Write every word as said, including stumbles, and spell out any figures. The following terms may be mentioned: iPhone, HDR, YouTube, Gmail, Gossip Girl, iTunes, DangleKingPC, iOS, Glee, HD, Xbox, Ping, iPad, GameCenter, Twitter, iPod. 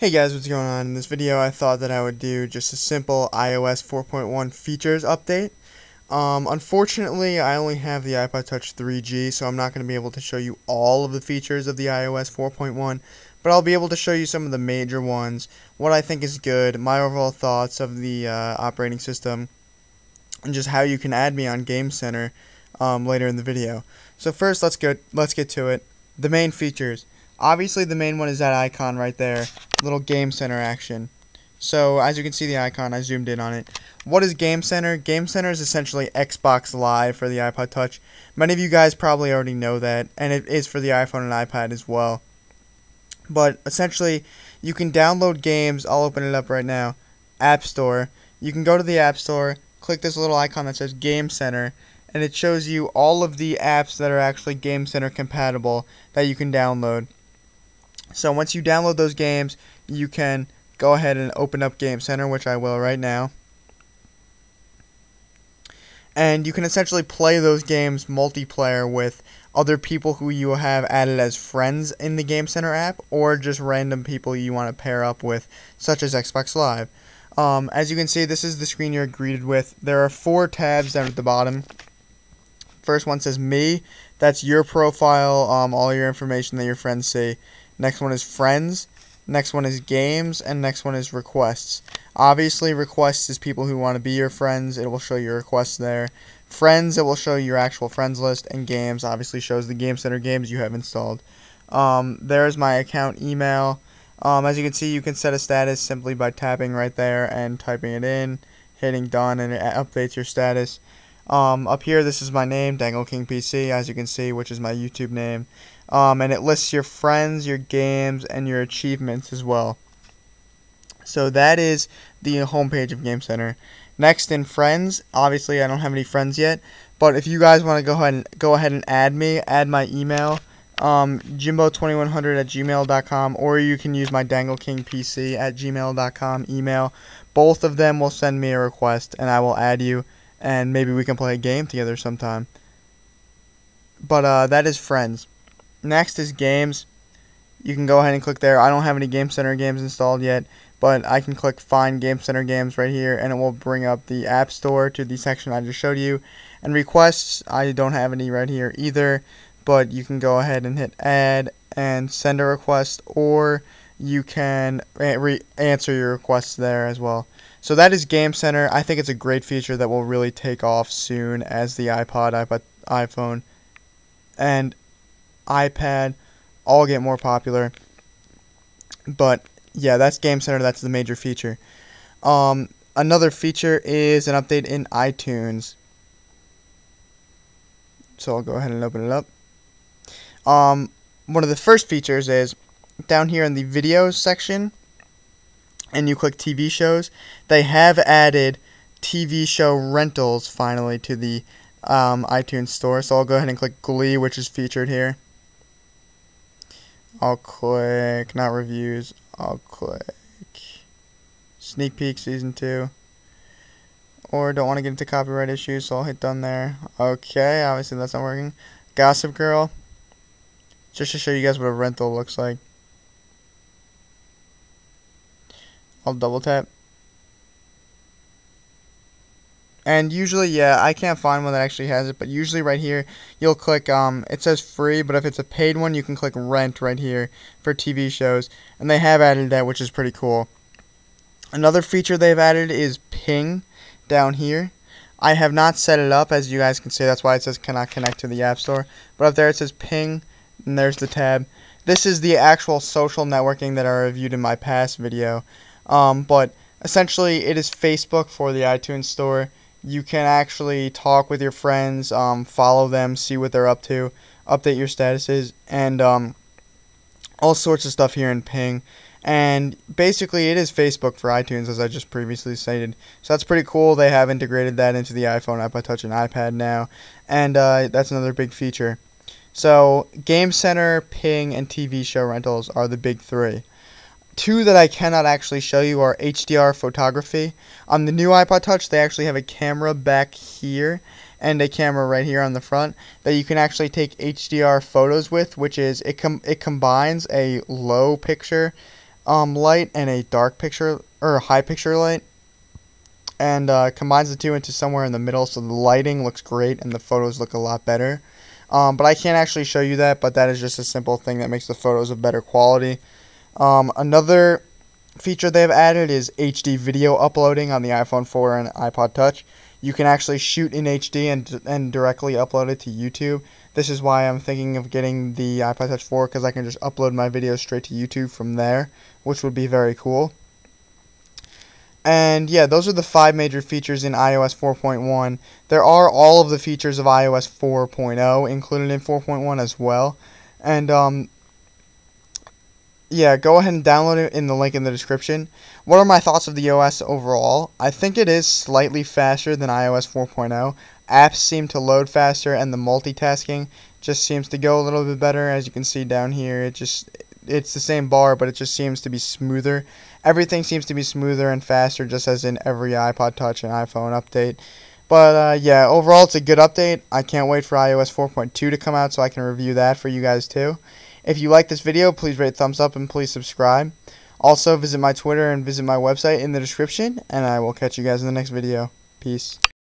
Hey guys, what's going on? In this video I thought that I would do just a simple i O S four point one features update. Um, unfortunately I only have the iPod Touch three G, so I'm not going to be able to show you all of the features of the i O S four point one, but I'll be able to show you some of the major ones, what I think is good, my overall thoughts of the uh, operating system, and just how you can add me on Game Center um, later in the video. So first let's go, let's get to it. The main features. Obviously the main one is that icon right there, little Game Center action. So as you can see the icon, I zoomed in on it. What is Game Center? Game Center is essentially Xbox Live for the iPod Touch. Many of you guys probably already know that, and it is for the iPhone and iPad as well. But essentially you can download games. I'll open it up right now. App Store. You can go to the App Store, click this little icon that says Game Center, and it shows you all of the apps that are actually Game Center compatible that you can download. So once you download those games, you can go ahead and open up Game Center, which I will right now. And you can essentially play those games multiplayer with other people who you have added as friends in the Game Center app, or just random people you want to pair up with, such as Xbox Live. Um, as you can see, this is the screen you're greeted with. There are four tabs down at the bottom. First one says Me. That's your profile, um, all your information that your friends see. Next one is Friends, next one is Games, and next one is Requests. Obviously, Requests is people who want to be your friends. It will show your requests there. Friends, it will show your actual friends list, and Games obviously shows the Game Center games you have installed. Um, there's my account email. Um, as you can see, you can set a status simply by tapping right there and typing it in, hitting done, and it updates your status. Um, up here, this is my name, DangleKingPC, as you can see, which is my YouTube name. Um, and it lists your friends, your games, and your achievements as well. So that is the homepage of Game Center. Next in Friends, obviously I don't have any friends yet, but if you guys want to go ahead and go ahead and add me, add my email, um, Jimbo twenty-one hundred at gmail dot com, or you can use my DangleKingPC at gmail dot com email. Both of them will send me a request, and I will add you, and maybe we can play a game together sometime. But uh, that is Friends. Next is Games. You can go ahead and click there. I don't have any Game Center games installed yet, but I can click Find Game Center Games right here, and it will bring up the App Store to the section I just showed you. And Requests, I don't have any right here either, but you can go ahead and hit Add and send a request, or you can re answer your requests there as well. So that is Game Center. I think it's a great feature that will really take off soon as the iPod, iPod, iPhone, and iPad all get more popular. But yeah, that's Game Center. That's the major feature. Um, another feature is an update in iTunes. So I'll go ahead and open it up. Um, one of the first features is down here in the videos section, and you click T V shows. They have added T V show rentals finally to the um, iTunes store. So I'll go ahead and click Glee, which is featured here. I'll click not reviews. I'll click sneak peek season two. Or don't want to get into copyright issues, so I'll hit done there. Okay, obviously that's not working. Gossip Girl. Just to show you guys what a rental looks like. I'll double tap. And usually, yeah, I can't find one that actually has it, but usually right here, you'll click, um, it says free, but if it's a paid one, you can click rent right here for T V shows, and they have added that, which is pretty cool. Another feature they've added is Ping down here. I have not set it up, as you guys can see, that's why it says cannot connect to the App Store, but up there it says Ping, and there's the tab. This is the actual social networking that I reviewed in my past video, um, but essentially it is Facebook for the iTunes Store. You can actually talk with your friends, um, follow them, see what they're up to, update your statuses, and um, all sorts of stuff here in Ping. And basically it is Facebook for iTunes, as I just previously stated. So that's pretty cool. They have integrated that into the iPhone, iPod Touch, and iPad now. And uh, that's another big feature. So Game Center, Ping, and T V show rentals are the big three. Two that I cannot actually show you are H D R photography. On the new iPod Touch, they actually have a camera back here and a camera right here on the front that you can actually take H D R photos with, which is it com it combines a low picture um, light and a dark picture or a high picture light, and uh, combines the two into somewhere in the middle, so the lighting looks great and the photos look a lot better. Um, but I can't actually show you that, but that is just a simple thing that makes the photos of better quality. Um, another feature they've added is H D video uploading on the iPhone four and iPod Touch. You can actually shoot in H D and, and directly upload it to YouTube. This is why I'm thinking of getting the iPod Touch four, because I can just upload my video straight to YouTube from there, which would be very cool. And yeah, those are the five major features in iOS four point one. There are all of the features of iOS four point oh included in four point one as well. And um, yeah, go ahead and download it in the link in the description. What are my thoughts of the O S overall? I think it is slightly faster than iOS four point oh. Apps seem to load faster, and the multitasking just seems to go a little bit better. As you can see down here, it just... it's the same bar, but it just seems to be smoother. Everything seems to be smoother and faster, just as in every iPod Touch and iPhone update. But uh, yeah, overall it's a good update. I can't wait for iOS four point two to come out so I can review that for you guys too. If you like this video, please rate, thumbs up, and please subscribe. Also, visit my Twitter and visit my website in the description, and I will catch you guys in the next video. Peace.